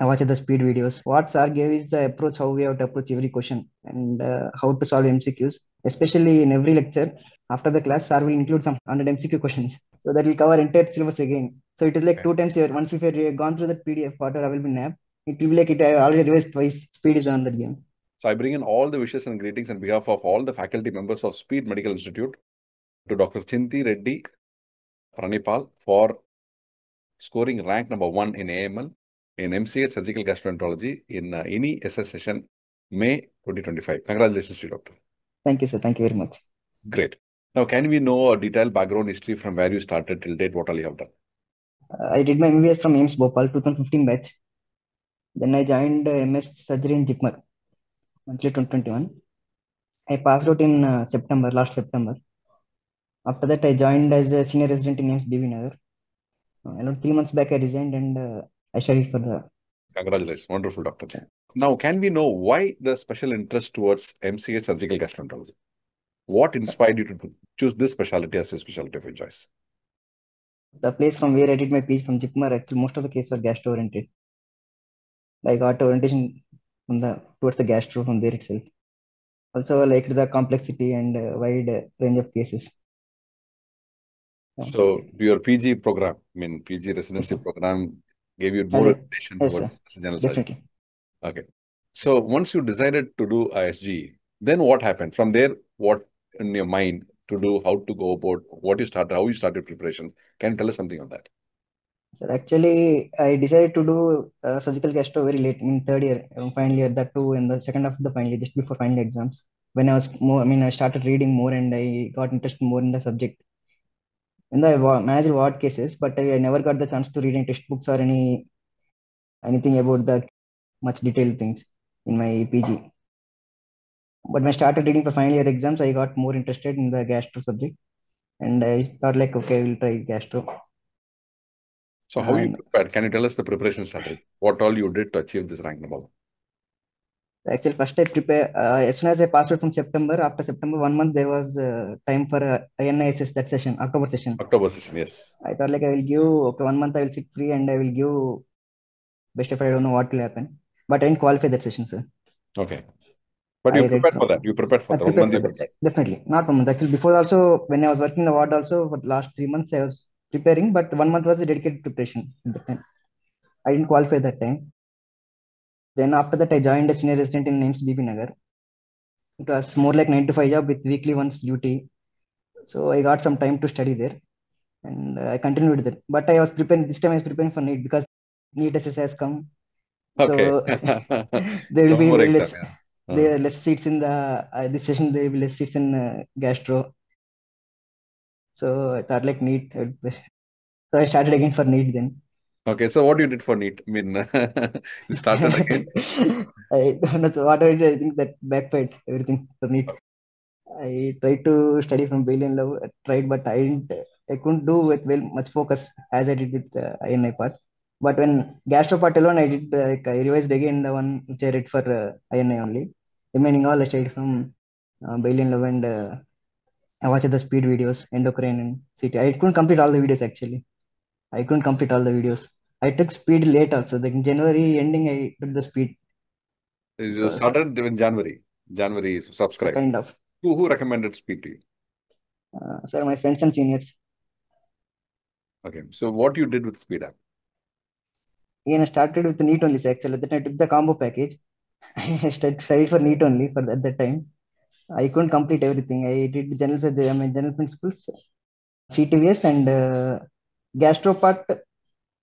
I watched the speed videos. What sir gave is the approach, how we have to approach every question and how to solve MCQs. Especially in every lecture, after the class, sir will include some 100 MCQ questions. So that will cover entire syllabus again. So it is like two times here. Once if you have gone through that PDF, whatever I will be nabbed, it will be like it I already revised twice. Speed is on that game. So I bring in all the wishes and greetings on behalf of all the faculty members of Speed Medical Institute to Dr. Chinti Reddy Pranipal for scoring rank number 1 in AML in MCH Surgical Gastroenterology in INI SS session May 2025. Congratulations to you, Doctor. Thank you, sir. Thank you very much. Great. Now, can we know a detailed background history from where you started till date, what all you have done? I did my MBS from AIIMS Bhopal, 2015 batch. Then I joined MS Surgery in JIPMER, monthly 2021. I passed out in last September. After that, I joined as a senior resident in AIIMS Bibinagar. Around 3 months back, I resigned and I studied for the... Congratulations. Wonderful, Doctor. Yeah. Now, can we know why the special interest towards MCH Surgical Gastroenterology? What inspired you to choose this specialty as your specialty of your choice? The place from where I did my PhD from JIPMER, actually, most of the cases are gastro-oriented. I got orientation from towards the gastro from there itself. Also, I liked the complexity and wide range of cases. So, your PG program, I mean, PG residency program gave you more attention towards general surgery. Okay. So, once you decided to do ISG, then what happened? From there, what in your mind to do, how to go about, what you started, how you started preparation? Can you tell us something on that? Sir, actually, I decided to do surgical gastro very late, in third year, final year, that too, in the second half of the final year, just before final exams. When I was more, I mean, I started reading more and I got interested more in the subject. And I managed ward cases, but I never got the chance to read any textbooks or anything about the much detailed things in my PG. But when I started reading for final year exams, I got more interested in the gastro subject. And I thought like, okay, I will try gastro. So how you prepared? Can you tell us the preparation strategy? What all you did to achieve this rank number? Actually, first I prepare, as soon as I passed out from September, after September 1 month, there was time for INI SS, that session, October session. October session, yes. I thought like I will give, okay, 1 month I will sit free and I will give best if I don't know what will happen. But I didn't qualify that session, sir. Okay. But you prepared for that. You prepared for that. Definitely. Not 1 month. Actually, before also, when I was working in the ward also, for the last 3 months, I was preparing, but 1 month was a dedicated preparation at the time. I didn't qualify that time. Then after that, I joined a senior resident in AIIMS Bibinagar. It was more like 9-to-5 job with weekly once duty. So I got some time to study there and I continued with it. But I was preparing, this time I was preparing for NEET because NEET SS has come. Okay. So there will be less, exam, yeah. There are less seats in the, this session there will be less seats in gastro. So I thought like NEET. So I started again for NEET then. Okay, so what you did for NEET? I mean, you started again. I don't know. So what I did, I think that backfired everything for NEET. I tried to study from Bailey and Love. I tried, but I couldn't do with much focus as I did with INI part. But when gastro part alone, I did like I revised again the one which I read for INI only. Remaining all I studied from Bailey and Love and I watched the speed videos, endocrine and CT. I couldn't complete all the videos actually. I couldn't complete all the videos. I took speed late also. Like in January ending, I took the speed. You started in January. January, subscribe. Kind of. Who recommended speed to you? Sir, my friends and seniors. Okay. So what you did with speed app? Yeah, I started with the NEET only. Actually, then I took the combo package. I studied for NEET only for at that time. I couldn't complete everything. I did general principles, CTVS and gastro part.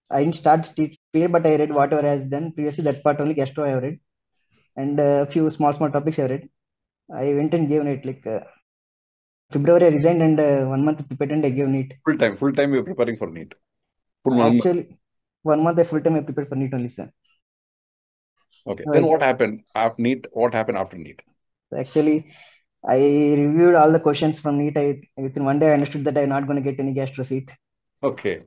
I didn't start speed, but I read whatever I has done previously. That part only gastro I have read, and a few small topics I read. I went and gave NEET like February. I resigned and 1 month prepared and I gave NEET. Full time you were preparing for NEET. Actually, 1 month I full time I prepared for NEET only, sir. Okay. Then what happened after NEET? What happened after NEET? Actually, I reviewed all the questions from NEET. Within 1 day, I understood that I'm not going to get any gastro seat. Okay.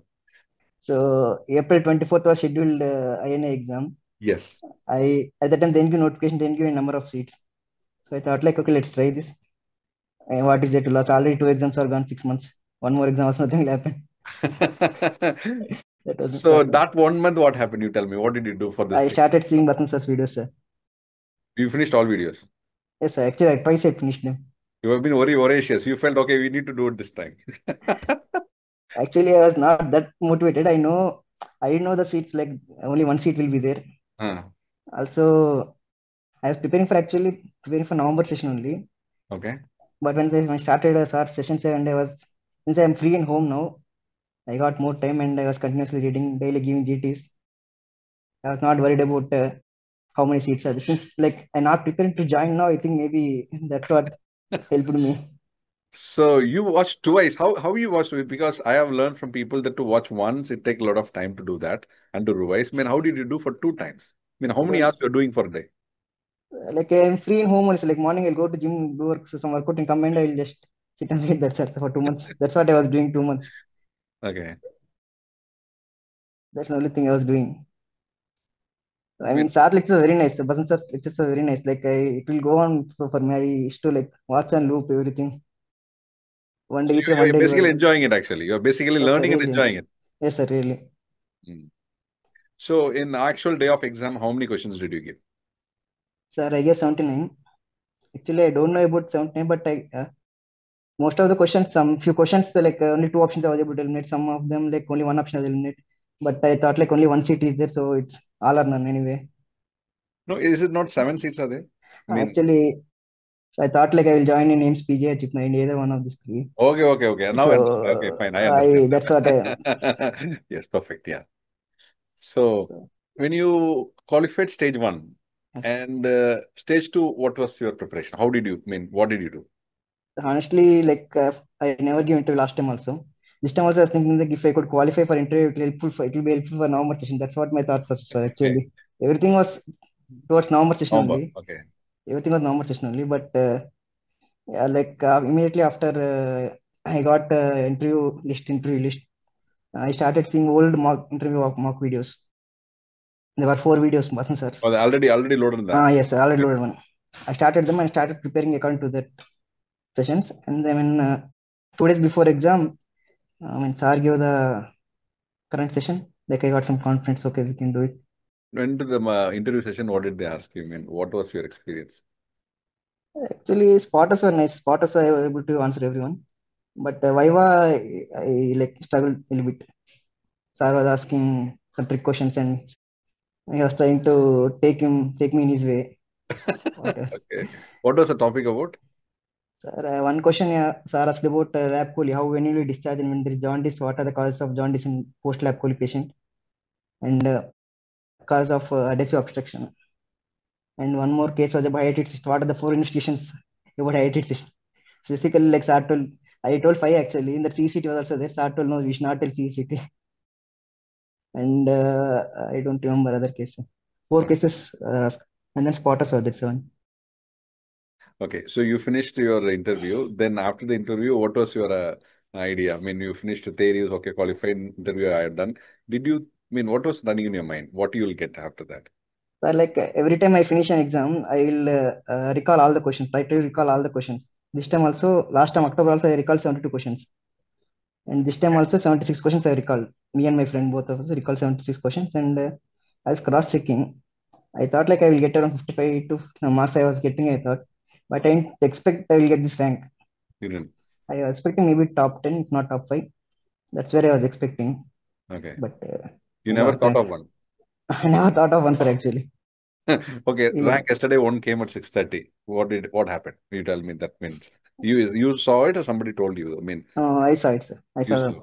So, April 24th was scheduled INI exam. Yes. At that time, they didn't give notification, they didn't give a number of seats. So, I thought like, okay, let's try this. And what is there to lose? Already 2 exams are gone 6 months. 1 more exam was nothing will happen. That so that 1 month, what happened? You tell me. What did you do for this? I started seeing Bathan sir's videos, sir. You finished all videos? Yes, sir. Actually, twice I finished them. You have been very voracious. You felt, okay, we need to do it this time. Actually, I was not that motivated. I know the seats, like only one seat will be there. Also, I was preparing for November session only. Okay. But when I started session 7, I was, since I'm free and home now, I got more time and I was continuously reading, daily giving GTs. I was not worried about how many seats are there. Since like I'm not preparing to join now, I think maybe that's what helped me. So you watched twice. How you watched it? Because I have learned from people that to watch once, it takes a lot of time to do that and to revise. I mean, how did you do for 2 times? I mean, how many hours you're doing for a day? Like I'm free in home also. Like morning I'll go to gym, do work, so some workout and come and I'll just sit and read that for 2 months. That's what I was doing 2 months. Okay. That's the only thing I was doing. I mean, Sir lectures are very nice. Basan sir lectures are very nice. Like it will go on for me. I used to like watch and loop everything. One day, so you're basically enjoying it actually. You're basically learning and enjoying it. Yes, sir, really. So in the actual day of exam, how many questions did you give? Sir, I guess 79. Actually, I don't know about 79, but I most of the questions, few questions, like only 2 options I was able to eliminate. Some of them, like only 1 option I was eliminate. But I thought like only 1 seat is there, so it's all or none anyway. No, is it not 7 seats are there? I mean, actually, I thought like I will join in AIIMS PG or JIPMER, in either one of these 3. Okay, okay, okay. Now, so, okay, fine. That's what I am. Yes, perfect. Yeah. So when you qualified stage 1, yes, and stage 2, what was your preparation? How did you, what did you do? Honestly, like I never gave interview last time also. This time also I was thinking that if I could qualify for interview, it will be helpful for November session. That's what my thought process was actually. Okay. Everything was towards November session only. Okay. Everything was November session only. But yeah, like immediately after I got interview list, I started seeing old mock interview mock videos. There were 4 videos, Basan sir. Oh, they already loaded that. Yes, I already loaded one. I started them and started preparing according to that sessions. And then when 2 days before exam, when sir gave the current session, like I got some confidence. Okay, we can do it. When to the interview session, what did they ask you? I mean, what was your experience? Actually, spotters were nice. Spotters were able to answer everyone. But Viva, I like struggled a little bit. Sir was asking some trick questions and I was trying to take me in his way. Okay. What was the topic about? Sir, one question sir asked about lab coli. How, when will you discharge and when there is jaundice, what are the causes of jaundice in post-lab coli patient? And cause of adhesive obstruction. And one more case was about hiatal cyst. What are the 4 investigations about hiatal cyst? So basically, like sir told, I told 5 actually, in the CCT was also there. Sir told, no, we should not tell CCT. And I don't remember other cases. 4 cases and then spotters were there, 7. Okay, so you finished your interview. Then after the interview, what was your idea? I mean, you finished the theories, okay, qualified interview I have done. Did you, what was running in your mind? What you will get after that? So, like every time I finish an exam, I will recall all the questions, try to recall all the questions. This time also, last time October also, I recalled 72 questions. And this time also 76 questions I recalled. Me and my friend, both of us recalled 76 questions. And I was cross-checking. I thought like I will get around 55 to some marks I was getting, I thought. But I didn't expect I will get this rank. You didn't? I was expecting maybe top 10, if not top 5. That's where I was expecting. Okay. But you never thought of one? I never thought of one, sir, actually. Okay, yeah. Rank yesterday, one came at 6:30. What happened? You tell me that means. You saw it or somebody told you? I saw it, sir. I saw it.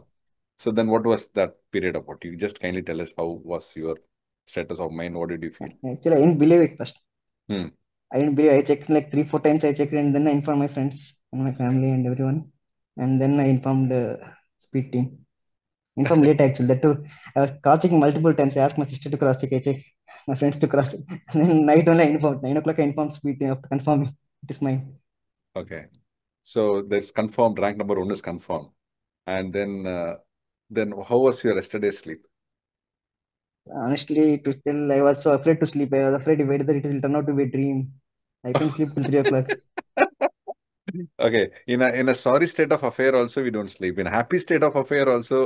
So then what was that period about? You just kindly tell us how was your status of mind? What did you feel? Actually, I didn't believe it first. I didn't believe it. I checked like 3-4 times I checked and then I informed my friends and my family and everyone. And then I informed the speed team. Informed late actually. That too, I was cross-checking multiple times. I asked my sister to cross-check. I checked my friends to cross-check. And then night only I informed. 9 o'clock I informed speed team after confirming. It is mine. Okay. So there's confirmed. Rank number 1 is confirmed. And then how was your yesterday's sleep? Honestly, to tell, I was so afraid to sleep. I was afraid whether it will turn out to be a dream. I couldn't sleep till 3 o'clock. Okay, in a sorry state of affair also we don't sleep. In a happy state of affair also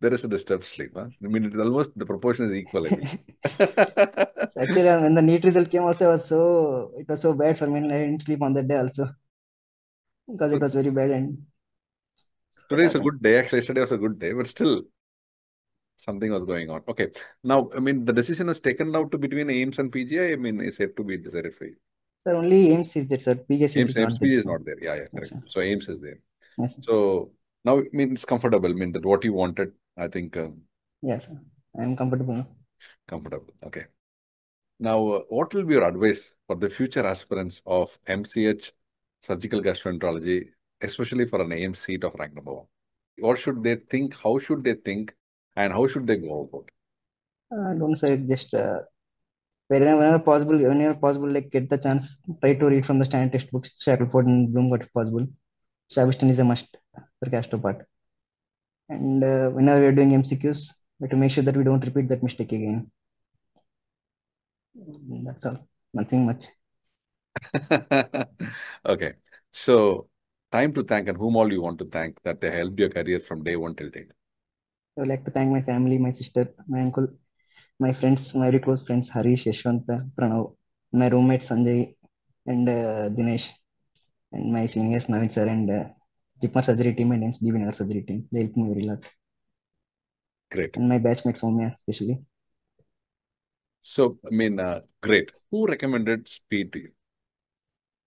there is a disturbed sleep. Huh? I mean, it's almost the proportion is equal. I mean. Actually, when the NEET result came also, it was so bad for me. I didn't sleep on that day also because it was very bad. And today is a good day. Actually, yesterday was a good day, but still something was going on. Okay, now I mean the decision is taken now to between AIIMS and PGI. I mean, is yet to be decided for you. Sir, only AIIMS is there, sir. AIIMS is not there. Yeah, yeah, correct. Yes, so AIIMS is there. Yes, so now, I mean, it's comfortable. I mean, that what you wanted, I think. Yes, I'm comfortable now. Comfortable. Okay. Now, what will be your advice for the future aspirants of MCH Surgical Gastroenterology, especially for an AIIMS seat of rank number 1? What should they think? How should they think? And how should they go about? I don't say it just... Whenever possible, like get the chance, try to read from the standard textbooks, Shackleford and Bloom, what if possible. Shavistan is a must for gastro part. And whenever we are doing MCQs, we have to make sure that we don't repeat that mistake again. That's all. Nothing much. Okay. So, time to thank and whom all you want to thank that they helped your career from day 1 till date. I would like to thank my family, my sister, my uncle, my friends, my very close friends, Harish, Eshwant, Pranav, my roommate, Sanjay, and Dinesh, and my seniors, Navin sir, and JIPMER surgery team, and AIIMS Bibinagar surgery team. They helped me very lot. Great. And my batchmates, Homia, especially. So, I mean, great. Who recommended Speed to you?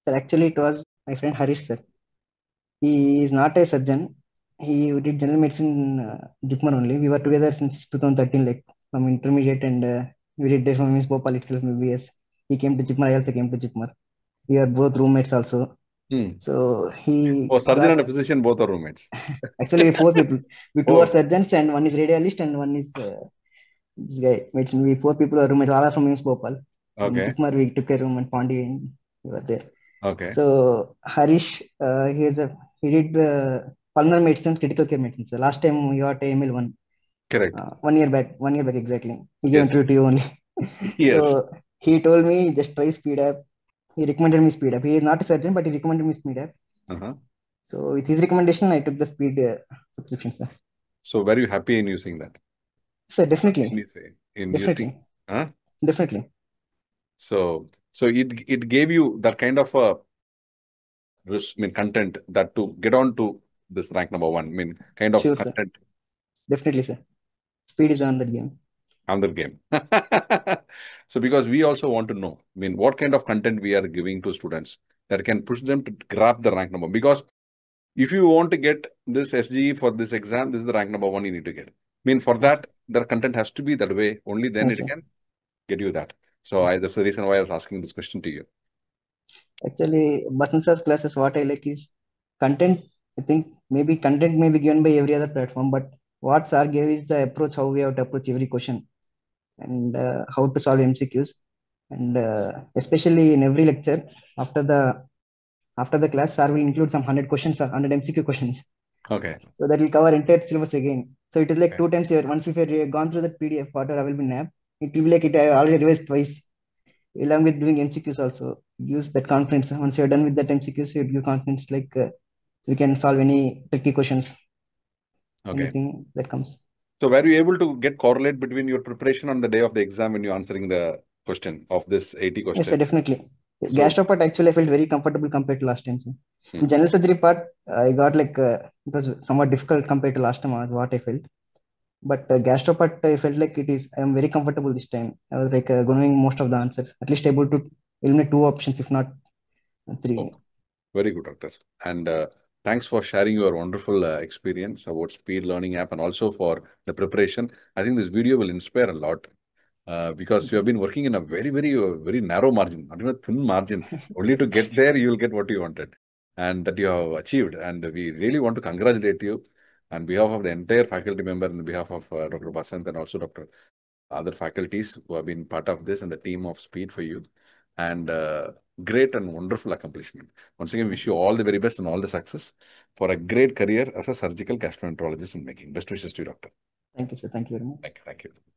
Sir, actually, it was my friend Harish, sir. He is not a surgeon. He did general medicine in JIPMER only. We were together since 2013, like, from intermediate, and we did it from AIIMS Bhopal itself, maybe. Yes, he came to JIPMER, I also came to JIPMER. We are both roommates also. So he... Oh, surgeon and a physician, both are roommates. Actually, 4 people. We 2 are surgeons and 1 is radiologist and 1 is this guy. We 4 people are roommates, all are from AIIMS Bhopal. Okay. In JIPMER, we took a room and Pandey and we were there. Okay. So Harish, he did pulmonary medicine, critical care medicine. So last time we got AML 1. Correct. 1 year back exactly. He gave interview to you only. Yes. So he told me just try Speed App. He recommended me Speed App. He is not a surgeon, but he recommended me Speed App. So with his recommendation, I took the Speed subscription, sir. So were you happy in using that? Sir, definitely. Definitely. So it gave you that kind of a content that to get on to this rank number 1. I mean, kind of content. Sir. Definitely, sir. Speed is on that game. On that game. So, because we also want to know, I mean, what kind of content we are giving to students that can push them to grab the rank number. Because if you want to get this SGE for this exam, this is the rank number 1 you need to get. I mean, for that, their content has to be that way. Only then it can get you that. So, that's the reason why I was asking this question to you. Actually, Basan sir's classes, what I like is content. I think maybe content may be given by every other platform, but what sir gave is the approach, how we have to approach every question and how to solve MCQs. And especially in every lecture, after the class, sir will include some 100 questions, 100 MCQ questions. Okay. So that will cover entire syllabus again. So it is like 2 times here. Once if you have gone through that PDF, whatever available in app, it will be like it I already revised twice. Along with doing MCQs also, use that confidence. Once you are done with that MCQs, you give confidence like we can solve any tricky questions. Okay. Anything that comes. So, were you able to get correlate between your preparation on the day of the exam when you're answering the question of this 80 question? Yes, sir, definitely. So, gastro part, actually, I felt very comfortable compared to last time. Sir. In general surgery part, I got like, it was somewhat difficult compared to last time, was what I felt. But gastro part, I felt like it is, I am very comfortable this time. I was like going most of the answers, at least able to eliminate 2 options, if not 3. Oh, very good, doctor. And thanks for sharing your wonderful experience about Speed Learning App and also for the preparation. I think this video will inspire a lot because you have been working in a very, very, very narrow margin, not even a thin margin. Only to get there, you will get what you wanted and that you have achieved. And we really want to congratulate you on behalf of the entire faculty member and on behalf of Dr. Basanth and also Dr. Other faculties who have been part of this and the team of Speed for you. And great and wonderful accomplishment. Once again, wish you all the very best and all the success for a great career as a surgical gastroenterologist in making. Best wishes to you, doctor. Thank you, sir. Thank you very much. Thank you. Thank you.